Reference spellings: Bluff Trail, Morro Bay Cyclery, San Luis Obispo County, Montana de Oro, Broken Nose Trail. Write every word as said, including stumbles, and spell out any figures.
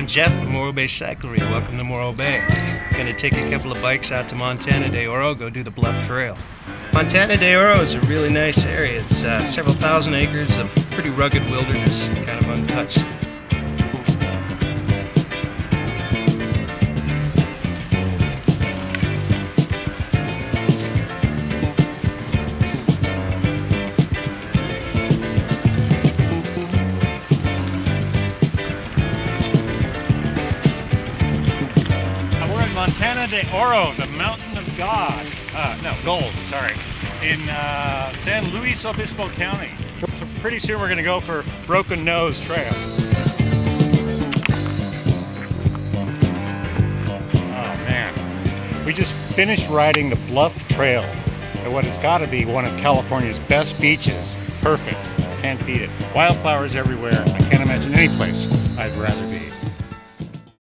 I'm Jeff from Morro Bay Cyclery. Welcome to Morro Bay. Going to take a couple of bikes out to Montana de Oro, go do the Bluff Trail. Montana de Oro is a really nice area. It's uh, several thousand acres of pretty rugged wilderness, kind of untouched. Montana de Oro, the Mountain of God, uh, no, gold, sorry, in uh, San Luis Obispo County. So pretty soon we're going to go for Broken Nose Trail. Oh man, we just finished riding the Bluff Trail, at what has got to be one of California's best beaches. Perfect, can't beat it. Wildflowers everywhere, I can't imagine any place I'd rather be.